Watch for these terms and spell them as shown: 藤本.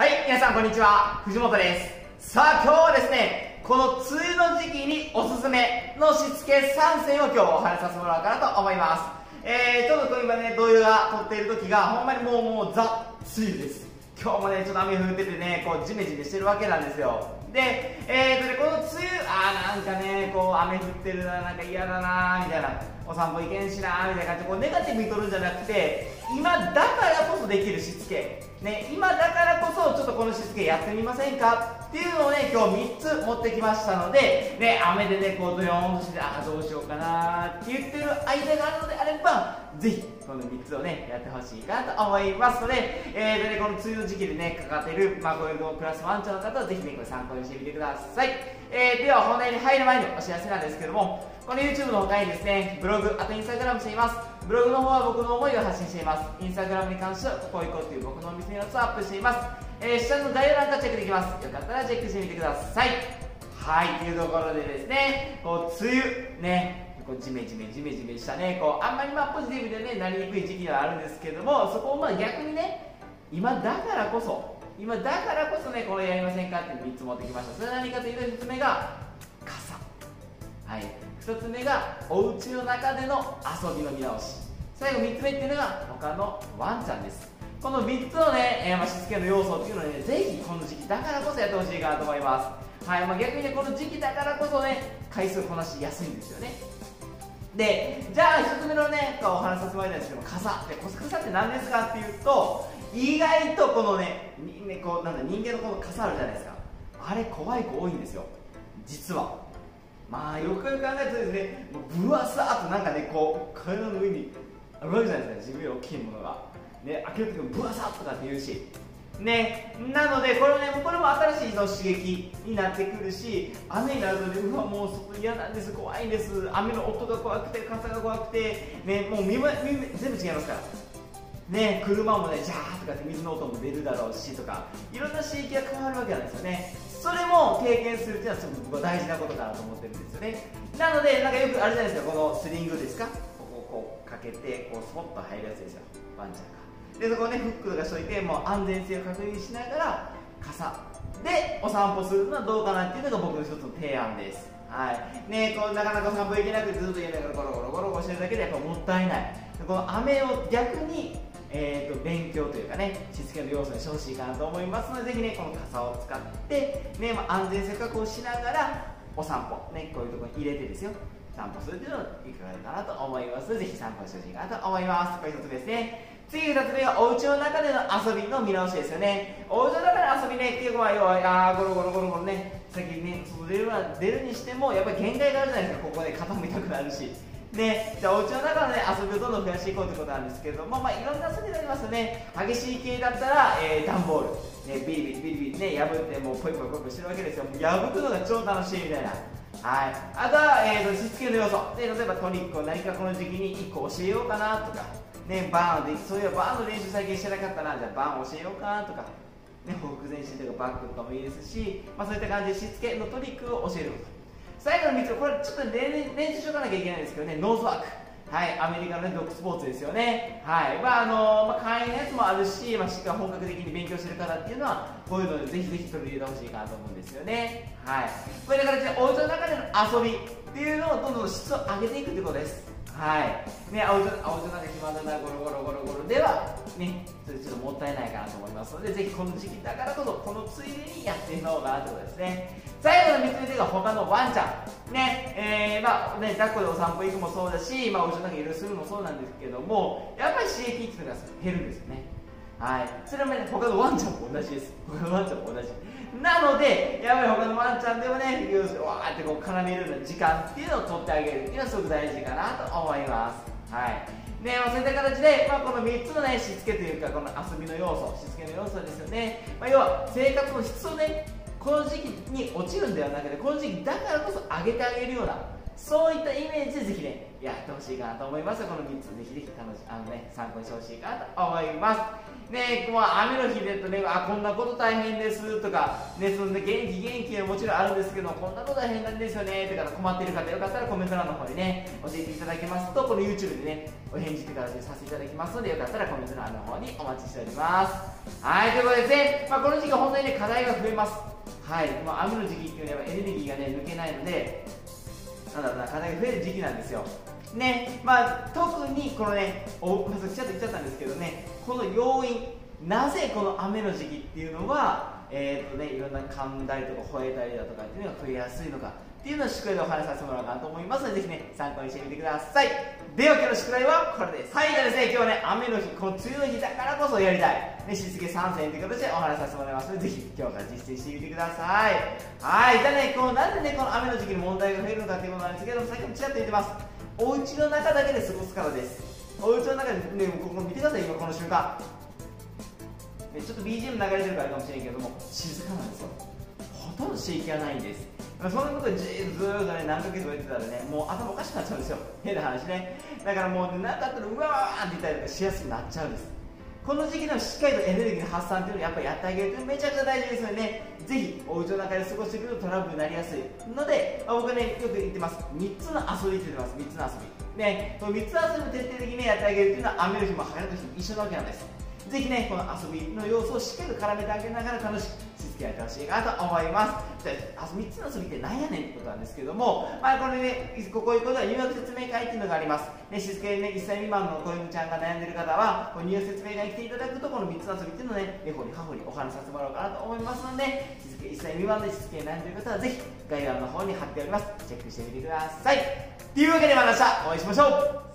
はい、皆さんこんにちは、藤本です。さあ、今日はですね、この梅雨の時期におすすめのしつけ3選を今日お話しさせてもらおうかなと思います。ちょっと今ね、土曜が撮っている時が、ほんまにもうザ・梅雨です。今日もね、ちょっと雨降っててね、こうジメジメしてるわけなんですよ。で、この梅雨、なんかね、こう雨降ってるな、なんか嫌だな、みたいな、お散歩行けんしな、みたいな感じで、こうネガティブに取るんじゃなくて、今だからこそできるしつけ、ね、今だからこそちょっとこのしつけやってみませんかっていうのをね、今日3つ持ってきましたので、ね、雨でね、こうドヨーンとして、どうしようかなって言ってる間があるのであれば、ぜひこの3つをね、やってほしいかなと思いますので、この梅雨の時期でね、かかってる孫よりもプラスワンちゃんの方はぜひね、これ参考にしてみてください。では本題に入る前のお知らせなんですけども、この YouTube の他にですね、ブログ、あと Instagram しています。ブログの方は僕の思いを発信しています。Instagram に関しては、ここ行こうという僕のお店のやつをアップしています。下の概要欄からチェックできます。よかったらチェックしてみてください。はい、というところでですね、こう、梅雨、ね。ジメジメジメジメしたね、こうあんまりまあポジティブでねなりにくい時期ではあるんですけども、そこをまあ逆にね、今だからこそね、これやりませんかって3つ持ってきました。それは何かというと、1つ目が傘、はい、2つ目がお家の中での遊びの見直し、最後3つ目っていうのが他のワンちゃんです。この3つのね、しつけの要素っていうのをね、ぜひこの時期だからこそやってほしいかなと思います。はい、まあ、逆にね、この時期だからこそね、回数こなしやすいんですよね。で、じゃあ1つ目のね、お話しさせてもらいたいんですけども、傘って何ですかっていうと、意外とこのね、こうなんだ、人間のこの傘あるじゃないですか。あれ怖い子多いんですよ、実は。まあよくよく考えるとですね、ぶわさーっとなんかね、こう体の上にあるわけじゃないですか、自分より大きいものがね、開けるときもぶわさーっとかって言うしね、なのでこれも新しいの刺激になってくるし、雨になるとね、うわもう外嫌なんです、怖いんです、雨の音が怖くて、傘が怖くてね、もう見全部違いますからね、車もね、ジャーとかって水の音も出るだろうしとか、いろんな刺激が変わるわけなんですよね。それも経験するっていうのはすごく僕は大事なことかなと思ってるんですよね。なのでなんかよくあれじゃないですか、このスリングですか、こうかけてこうスポッと入るやつですよ、ワンちゃんが。でそこをね、フックとかしといて、もう安全性を確認しながら傘でお散歩するのはどうかなっていうのが僕の一つの提案です。はいね、こうなかなかお散歩行けなくて、ずっと家の中でゴロゴロゴロゴロしてるだけでやっぱもったいない。この雨を逆に、勉強というかね、しつけの要素にしてほしいかなと思いますので、ぜひね、この傘を使って、ね、まあ、安全性確保しながらお散歩、ね、こういうところに入れてですよ、散歩するっていうのはいかがかなと思いますので、ぜひ散歩してほしいかなと思います。これ1つですね。次2つ目はお家の中での遊びの見直しですよね。お家の中での遊びねっていうのは、要はゴロゴロゴロゴロね、先にね出るにしてもやっぱり限界があるじゃないですか。ここで傾いたくなるしね、じゃあお家の中の、ね、遊びをどんどん増やしていこうということなんですけども、まあ、いろんな遊びになりますよね。激しい系だったら、段ボール、ね、ビリビリビリビリね、破ってもうポイポイポイポイしてるわけですよ。もう破くのが超楽しいみたいな。はい、あとは、しつけの要素で、例えばトリックを何かこの時期に1個教えようかなとか、ね、バーンで、そういえばバーンの練習最近してなかったな、じゃあバーン教えようかなとか、ね、ほふく前進とかバックとかもいいですし、まあ、そういった感じでしつけのトリックを教えること。最後の3つ、これちょっと練習しとかなきゃいけないんですけどね、ノーズワーク、はい、アメリカの、ね、ドッグスポーツですよね。はい、簡易なやつもあるし、しっかり本格的に勉強してる方っていうのは、こういうのでぜひぜひ取り入れてほしいかなと思うんですよね。はい、こういう形で、お家の中での遊びっていうのをどんどん質を上げていくということです。はい、ね、お家の中決まったな、ゴロゴロゴロゴロでは、ね、それちょっともったいないかなと思いますので、ぜひこの時期だからこそ、このついでにやってみようかなということですね。最後の3つ目が他のワンちゃん、ね、ね、抱っこでお散歩行くもそうだし、お家の中にいろいろするもそうなんですけども、やっぱり刺激っていうのが減るんですよね。はい、それもね、他のワンちゃんも同じです。他のワンちゃんも同じなので、やっぱり他のワンちゃんでもね、わーってこう絡めるような時間っていうのを取ってあげるっていうのはすごく大事かなと思います。はいね、そういった形で、この3つの、ね、しつけというか、この遊びの要素、しつけの要素ですよね。要は生活の質をね、この時期に落ちるんではなくて、この時期だからこそ上げてあげるような、そういったイメージでぜひね、やってほしいかなと思います。この3つぜひぜひ参考にしてほしいかなと思います。ね、こう雨の日でとね、あ、こんなこと大変ですとか、ね、そのね、元気はもちろんあるんですけど、こんなこと大変なんですよねとか、困ってる方よかったらコメント欄の方でね、教えていただけますと、この YouTube でね、お返事という形でさせていただきますので、よかったらコメント欄の方にお待ちしております。はい、ということでですね、まあ、この時期本当にね、課題が増えます。はい、まあ、雨の時期っていうのはエネルギーがね、抜けないので、なんだろうな、課題が増える時期なんですよ。ね、まあ、特にこのね、まず来ちゃったんですけどね、この要因、なぜこの雨の時期っていうのは、いろんな噛んだりとか吠えたりだとかっていうのが増えやすいのかっていうのを宿題でお話しさせてもらおうかなと思いますので、ぜひね、参考にしてみてください。では、今日の宿題はこれです。はい、じゃあですね、今日はね、雨の日、この梅雨の日だからこそやりたい、ね、しつけ参戦という形でお話しさせてもらいますので、ぜひ今日から実践してみてください。はい、じゃあね、なんでね、この雨の時期に問題が増えるのかっていうことなんですけども、先ほどちらっと言ってます。お家の中だけで過ごすからです。お家の中で、ね、ここ見てください、今この瞬間。ね、ちょっと BGM 流れてるからあれかもしれないけども、静かなんですよ。ほとんど刺激がないんです。そんなことでずーっとね、何ヶ月もやってたらね、もう頭おかしくなっちゃうんですよ。変な話ね。だからもう、ね、なんかあったら、うわーって言ったりとかしやすくなっちゃうんです。この時期のしっかりとエネルギーの発散っていうのをやっぱりやってあげるとめちゃくちゃ大事ですのでね、ぜひお家の中で過ごしていくとトラブルになりやすいので、まあ、僕はね、よく言ってます、3つの遊びって言ってます、3つの遊び。ね、この3つの遊びを徹底的に、ね、やってあげるっていうのは雨の日も晴れの日も一緒なわけなんです。ぜひね、この遊びの要素をしっかりと絡めてあげながら楽しくやってほしいかなと思います。じゃあ3つの遊びってなんやねんってことなんですけども、まあ、これね、ここいうことは入学説明会っていうのがあります。ね、しつけでね、1歳未満の子犬ちゃんが悩んでる方は、この入学説明会に来ていただくと、この3つの遊びっていうのをね、根掘り葉掘りお話しさせてもらおうかなと思いますので、しつけ1歳未満でしつけに悩んでる方は、ぜひ概要欄の方に貼っております。チェックしてみてください。というわけでまた明日お会いしましょう。